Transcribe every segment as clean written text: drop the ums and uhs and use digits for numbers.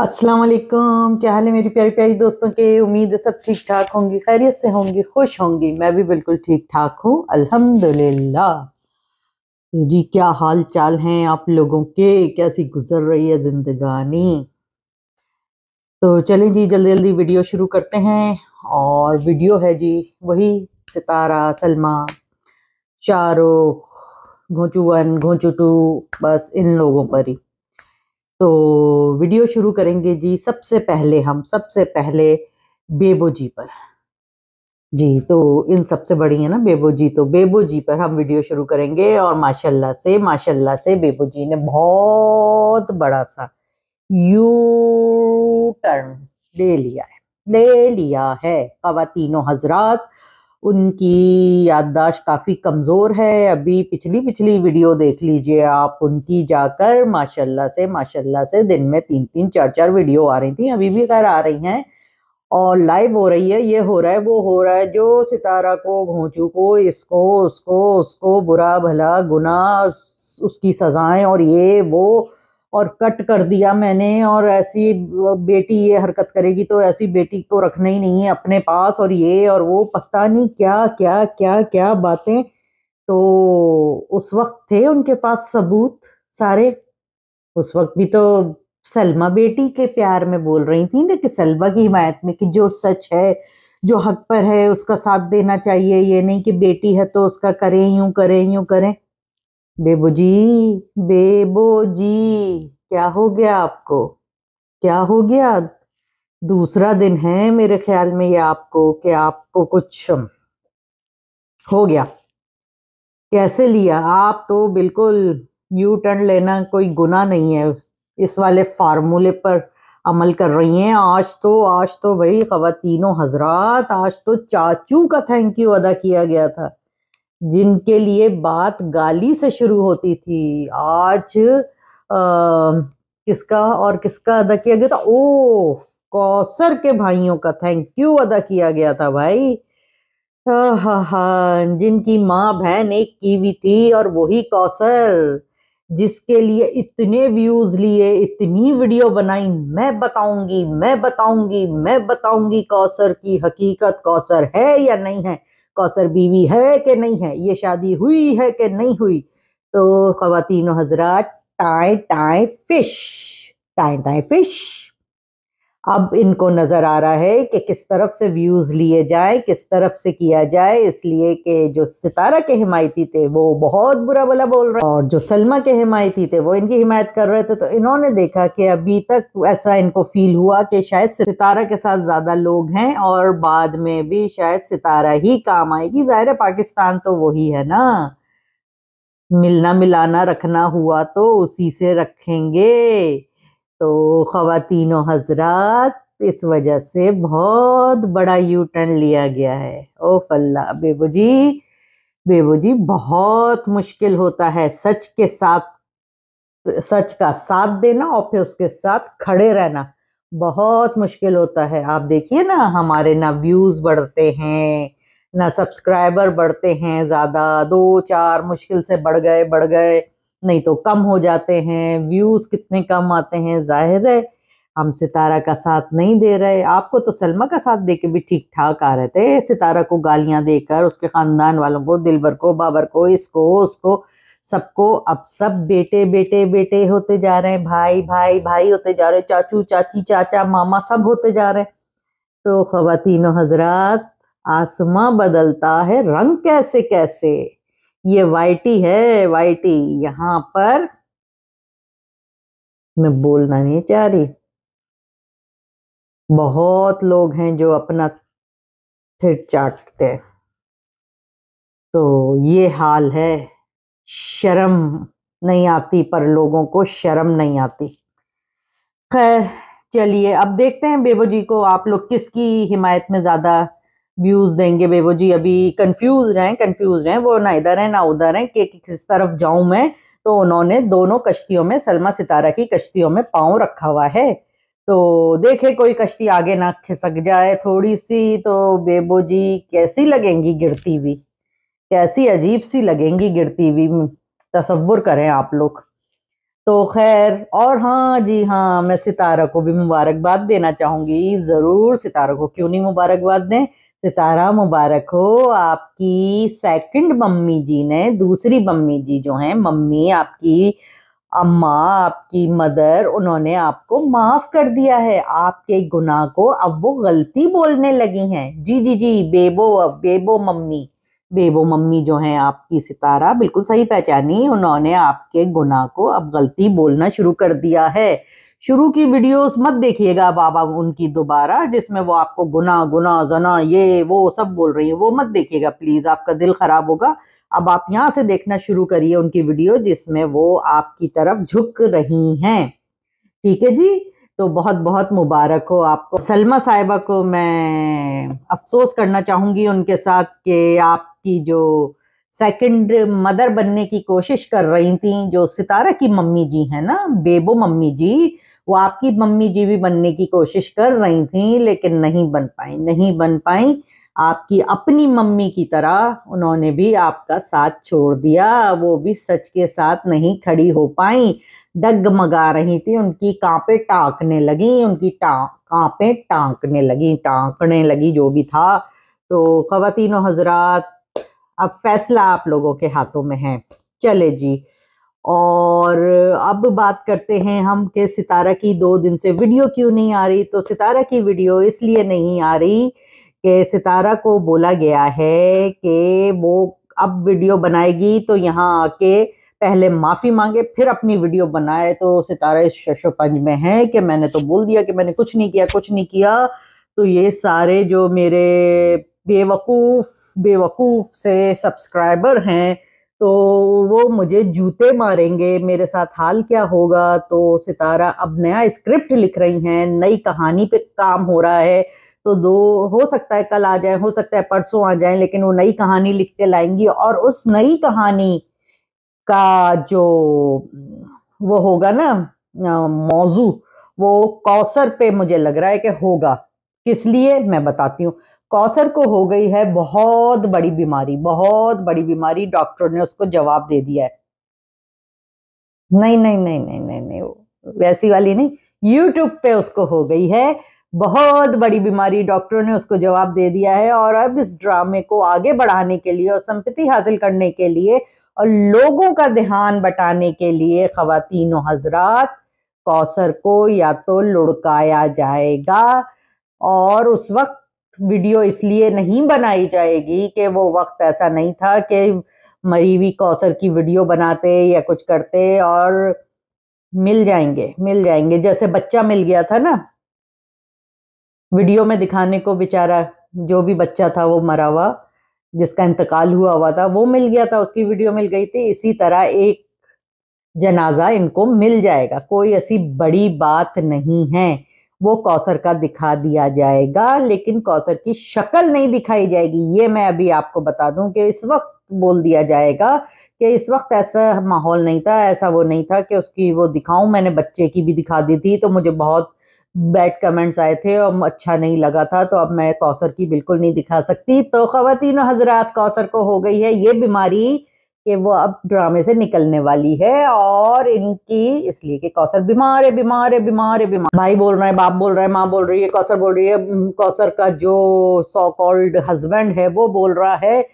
अस्सलाम वालेकुम, क्या हाल है मेरी प्यारी प्यारी दोस्तों के। उम्मीद है सब ठीक ठाक होंगी, खैरियत से होंगी, खुश होंगी। मैं भी बिल्कुल ठीक ठाक हूँ अल्हम्दुलिल्लाह जी। क्या हाल चाल हैं आप लोगों के, कैसी गुजर रही है जिंदगानी। तो चलें जी जल्दी जल्दी वीडियो शुरू करते हैं। और वीडियो है जी वही सितारा, सलमा, शाहरुख, घोंचू 1, घोंचू 2, बस इन लोगों पर ही। तो वीडियो शुरू करेंगे जी। सबसे पहले बेबो जी पर जी। तो इन सबसे बड़ी है ना बेबो जी, तो बेबो जी पर हम वीडियो शुरू करेंगे। और माशाल्लाह से बेबो जी ने बहुत बड़ा सा यू टर्न ले लिया है। ख्वातीनो हजरात, उनकी याददाश्त काफ़ी कमज़ोर है। अभी पिछली वीडियो देख लीजिए आप उनकी जाकर। माशाल्लाह से दिन में 3-3, 4-4 वीडियो आ रही थी, अभी भी खैर आ रही हैं। और लाइव हो रही है, ये हो रहा है, वो हो रहा है, जो सितारा को, घोंचू को, इसको उसको बुरा भला गुनाह, उसकी सज़ाएं और ये वो, और कट कर दिया मैंने। और ऐसी बेटी ये हरकत करेगी तो ऐसी बेटी को रखना ही नहीं है अपने पास, और ये और वो, पता नहीं क्या क्या क्या क्या बातें। तो उस वक्त थे उनके पास सबूत सारे। उस वक्त भी तो सलमा बेटी के प्यार में बोल रही थी ना, कि सलमा की हिमायत में, कि जो सच है, जो हक पर है, उसका साथ देना चाहिए। ये नहीं कि बेटी है तो उसका करें यूं करें। बेबो जी क्या हो गया आपको, क्या हो गया। दूसरा दिन है मेरे ख्याल में ये आपको, कि आपको कुछ हो गया। कैसे लिया आप, तो बिल्कुल यू टर्न लेना कोई गुनाह नहीं है। इस वाले फार्मूले पर अमल कर रही हैं। आज तो भाई ख्वातीनो हजरात, आज तो चाचू का थैंक यू अदा किया गया था, जिनके लिए बात गाली से शुरू होती थी। आज किसका अदा किया गया था, ओ कौसर के भाइयों का थैंक यू अदा किया गया था भाई। हा, जिनकी माँ बहन एक कीवी थी, और वही कौसर जिसके लिए इतने व्यूज लिए, इतनी वीडियो बनाई। मैं बताऊंगी कौसर की हकीकत, कौसर है या नहीं है, कौसर बीवी है कि नहीं है, ये शादी हुई है कि नहीं हुई। तो ख्वातीनो हजरात, टाई फिश अब इनको नज़र आ रहा है कि किस तरफ से व्यूज़ लिए जाए, किस तरफ से किया जाए। इसलिए कि जो सितारा के हिमायती थे वो बहुत बुरा भला बोल रहे, और जो सलमा के हिमायती थे वो इनकी हिमायत कर रहे थे। तो इन्होंने देखा कि अभी तक ऐसा इनको फील हुआ कि शायद सितारा के साथ ज़्यादा लोग हैं, और बाद में भी शायद सितारा ही काम आएगी। ज़ाहिर है पाकिस्तान तो वही है ना, मिलना मिलाना रखना हुआ तो उसी से रखेंगे। तो ख्वातीनो हजरात, इस वजह से बहुत बड़ा यू टर्न लिया गया है। ओ फल्ला बेबो जी बहुत मुश्किल होता है सच का साथ देना और फिर उसके साथ खड़े रहना, बहुत मुश्किल होता है। आप देखिए ना, हमारे ना व्यूज़ बढ़ते हैं ना सब्सक्राइबर बढ़ते हैं ज़्यादा, 2-4 मुश्किल से बढ़ गए, नहीं तो कम हो जाते हैं। व्यूज़ कितने कम आते हैं, जाहिर है हम सितारा का साथ नहीं दे रहे। आपको तो सलमा का साथ देके भी ठीक ठाक आ रहे थे, सितारा को गालियां देकर, उसके ख़ानदान वालों को, दिलबर को, बाबर को, इसको उसको सबको। अब सब बेटे होते जा रहे हैं, भाई होते जा रहे हैं, चाचू चाची चाचा मामा सब होते जा रहे हैं। तो ख्वातीनो हजरात, आसमां बदलता है रंग कैसे। ये वाईटी है यहाँ पर मैं बोलना नहीं चाह रही। बहुत लोग हैं जो अपना फिर चाटते हैं। तो ये हाल है, शर्म नहीं आती, पर लोगों को शर्म नहीं आती। खैर चलिए अब देखते हैं बेबो जी को आप लोग किसकी हिमायत में ज़्यादा व्यूज देंगे। बेबो जी अभी कंफ्यूज हैं, वो ना इधर हैं ना उधर हैं कि किस तरफ जाऊं मैं। तो उन्होंने दोनों कश्तियों में, सलमा सितारा की कश्तियों में पाँव रखा हुआ है। तो देखे कोई कश्ती आगे ना खिसक जाए थोड़ी सी। तो बेबो जी कैसी लगेंगी गिरती हुई, कैसी अजीब सी लगेंगी गिरती हुई, तसव्वुर करें आप लोग। तो खैर, और हाँ जी हाँ, मैं सितारा को भी मुबारकबाद देना चाहूँगी। ज़रूर सितारा को क्यों नहीं मुबारकबाद दें। सितारा मुबारक हो, आपकी सेकंड मम्मी जी ने, दूसरी मम्मी जी जो हैं, मम्मी आपकी अम्मा, आपकी मदर, उन्होंने आपको माफ़ कर दिया है आपके गुनाह को। अब वो गलती बोलने लगी हैं। जी जी जी, बेबो मम्मी जो हैं आपकी, सितारा बिल्कुल सही पहचानी, उन्होंने आपके गुनाह को अब गलती बोलना शुरू कर दिया है। शुरू की वीडियोस मत देखिएगा बाबा उनकी दोबारा, जिसमें वो आपको गुनाह जना ये वो सब बोल रही है, वो मत देखिएगा प्लीज़, आपका दिल ख़राब होगा। अब आप यहाँ से देखना शुरू करिए उनकी वीडियो जिसमें वो आपकी तरफ झुक रही हैं। ठीक है जी, तो बहुत बहुत मुबारक हो आपको। सलमा साहिबा को मैं अफसोस करना चाहूँगी उनके साथ कि आपकी जो सेकंड मदर बनने की कोशिश कर रही थी, जो सितारा की मम्मी जी हैं ना, बेबो मम्मी जी, वो आपकी मम्मी जी भी बनने की कोशिश कर रही थी लेकिन नहीं बन पाई आपकी अपनी मम्मी की तरह। उन्होंने भी आपका साथ छोड़ दिया, वो भी सच के साथ नहीं खड़ी हो पाई, डगमगा रही थी, उनकी कांपे टाँकने लगी, टाँकने लगी जो भी था। तो ख़वातीनो हज़रात, अब फैसला आप लोगों के हाथों में है। चले जी, और अब बात करते हैं हम कि सितारा की 2 दिन से वीडियो क्यों नहीं आ रही। तो सितारा की वीडियो इसलिए नहीं आ रही कि सितारा को बोला गया है कि वो अब वीडियो बनाएगी तो यहाँ आके पहले माफ़ी मांगे फिर अपनी वीडियो बनाए। तो सितारा इस शशोपंज में है कि मैंने तो बोल दिया कि मैंने कुछ नहीं किया। तो ये सारे जो मेरे बेवकूफ़ से सब्सक्राइबर हैं तो वो मुझे जूते मारेंगे, मेरे साथ हाल क्या होगा। तो सितारा अब नया स्क्रिप्ट लिख रही हैं, नई कहानी पे काम हो रहा है। तो हो सकता है कल आ जाए, हो सकता है परसों आ जाए, लेकिन वो नई कहानी लिख के लाएंगी और उस नई कहानी का जो वो होगा ना मौजू, वो कौसर पे मुझे लग रहा है कि होगा। किस लिए मैं बताती हूँ। कौसर को हो गई है बहुत बड़ी बीमारी। डॉक्टर ने उसको जवाब दे दिया है। नहीं, वैसी वाली नहीं, यूट्यूब पे उसको हो गई है बहुत बड़ी बीमारी, डॉक्टर ने उसको जवाब दे दिया है। और अब इस ड्रामे को आगे बढ़ाने के लिए और संपत्ति हासिल करने के लिए और लोगों का ध्यान बटाने के लिए ख़वातीनो हज़रात, कौसर को या तो लुढ़काया जाएगा और उस वक्त वीडियो इसलिए नहीं बनाई जाएगी कि वो वक्त ऐसा नहीं था कि मरीवी कौसर की वीडियो बनाते या कुछ करते और मिल जाएंगे। जैसे बच्चा मिल गया था ना वीडियो में दिखाने को, बेचारा जो भी बच्चा था वो मरा हुआ, जिसका इंतकाल हुआ था, वो मिल गया था, उसकी वीडियो मिल गई थी। इसी तरह एक जनाजा इनको मिल जाएगा, कोई ऐसी बड़ी बात नहीं है। वो कौसर का दिखा दिया जाएगा लेकिन कौसर की शक्ल नहीं दिखाई जाएगी। ये मैं अभी आपको बता दूं कि इस वक्त बोल दिया जाएगा कि इस वक्त ऐसा माहौल नहीं था, ऐसा वो नहीं था कि उसकी वो दिखाऊं। मैंने बच्चे की भी दिखा दी थी तो मुझे बहुत बैड कमेंट्स आए थे और अच्छा नहीं लगा था, तो अब मैं कौसर की बिल्कुल नहीं दिखा सकती। तो ख़वातीन हज़रात, कौसर को हो गई है ये बीमारी कि वो अब ड्रामे से निकलने वाली है। और इनकी इसलिए कि कौसर बीमार है। भाई बोल रहा है, बाप बोल रहा है, माँ बोल रही है, कौसर बोल रही है। कौसर का जो सो कॉल्ड हस्बैंड है वो बोल रहा है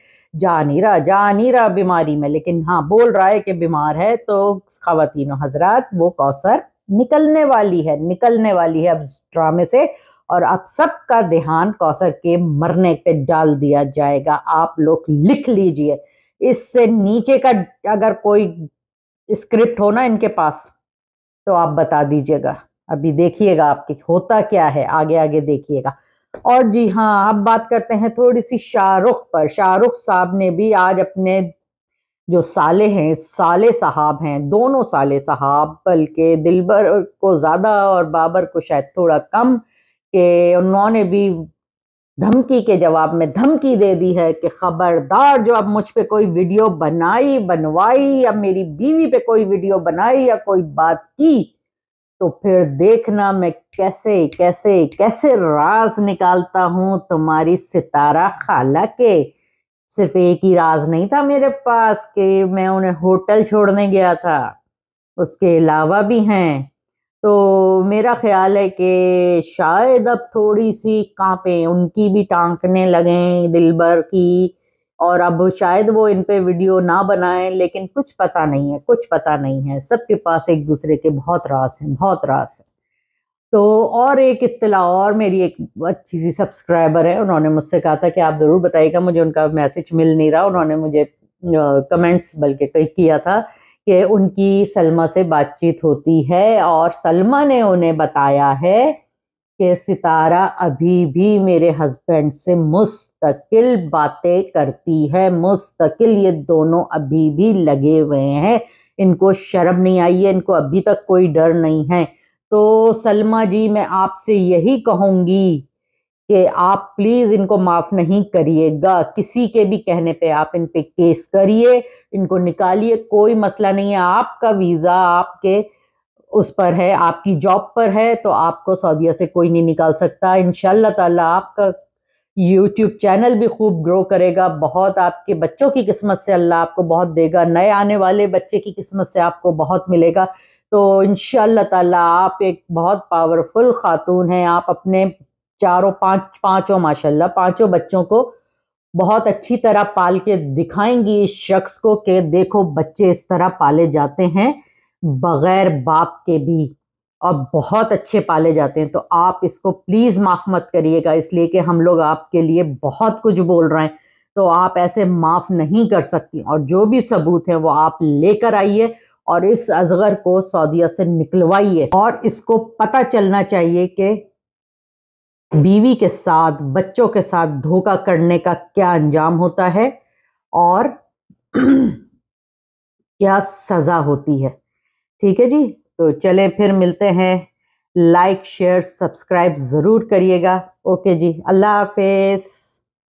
जा नहीं रहा बीमारी में, लेकिन हाँ बोल रहा है कि बीमार है। तो ख़वातीनो हज़रात, वो कौसर निकलने वाली है अब ड्रामे से और अब सबका ध्यान कौसर के मरने पे डाल दिया जाएगा। आप लोग लिख लीजिए, इससे नीचे का अगर कोई स्क्रिप्ट हो ना इनके पास तो आप बता दीजिएगा। अभी देखिएगा आपके होता क्या है, आगे देखिएगा। और जी हाँ, अब बात करते हैं थोड़ी सी शाहरुख पर। शाहरुख साहब ने भी आज अपने जो साले साहब हैं, दोनों साले साहब, बल्कि दिलबर को ज़्यादा और बाबर को शायद थोड़ा कम, के उन्होंने भी धमकी के जवाब में धमकी दे दी है कि ख़बरदार जो अब मुझ पे कोई वीडियो बनवाई या मेरी बीवी पे कोई वीडियो बनाई या कोई बात की तो फिर देखना मैं कैसे राज निकालता हूँ तुम्हारी सितारा खाला के। सिर्फ एक ही राज नहीं था मेरे पास कि मैं उन्हें होटल छोड़ने गया था, उसके अलावा भी हैं। तो मेरा ख्याल है कि शायद अब थोड़ी सी कांपें उनकी भी टांकने लगें दिलबर की, और अब शायद वो इन पे वीडियो ना बनाएं, लेकिन कुछ पता नहीं है, कुछ पता नहीं है। सबके पास एक दूसरे के बहुत रास हैं, बहुत रास हैं। तो और एक इत्तला और मेरी एक अच्छी सी सब्सक्राइबर है, उन्होंने मुझसे कहा था कि आप ज़रूर बताइएगा, मुझे उनका मैसेज मिल नहीं रहा। उन्होंने मुझे कमेंट्स बल्कि किया था कि उनकी सलमा से बातचीत होती है और सलमा ने उन्हें बताया है कि सितारा अभी भी मेरे हस्बैंड से मुस्तकिल बातें करती है, मुस्तकिल। ये दोनों अभी भी लगे हुए हैं, इनको शर्म नहीं आई है, इनको अभी तक कोई डर नहीं है। तो सलमा जी, मैं आपसे यही कहूँगी कि आप प्लीज़ इनको माफ़ नहीं करिएगा, किसी के भी कहने पे आप इन पे केस करिए, इनको निकालिए, कोई मसला नहीं है। आपका वीज़ा आपके उस पर है, आपकी जॉब पर है, तो आपको सऊदीया से कोई नहीं निकाल सकता। इंशाल्लाह ताला आपका यूट्यूब चैनल भी खूब ग्रो करेगा, बहुत आपके बच्चों की किस्मत से अल्लाह आपको बहुत देगा, नए आने वाले बच्चे की किस्मत से आपको बहुत मिलेगा। तो इंशाल्लाह ताला आप एक बहुत पावरफुल खातून हैं, आप अपने पांचों माशाल्लाह पांचों बच्चों को बहुत अच्छी तरह पाल के दिखाएंगी इस शख्स को कि देखो बच्चे इस तरह पाले जाते हैं बगैर बाप के भी, और बहुत अच्छे पाले जाते हैं। तो आप इसको प्लीज़ माफ़ मत करिएगा, इसलिए कि हम लोग आपके लिए बहुत कुछ बोल रहे हैं, तो आप ऐसे माफ़ नहीं कर सकती। और जो भी सबूत हैं वो आप लेकर आइए और इस असगर को सऊदीया से निकलवाइए, और इसको पता चलना चाहिए कि बीवी के साथ बच्चों के साथ धोखा करने का क्या अंजाम होता है और क्या सज़ा होती है। ठीक है जी, तो चलें फिर मिलते हैं। लाइक शेयर सब्सक्राइब ज़रूर करिएगा। ओके जी, अल्लाह हाफिज़।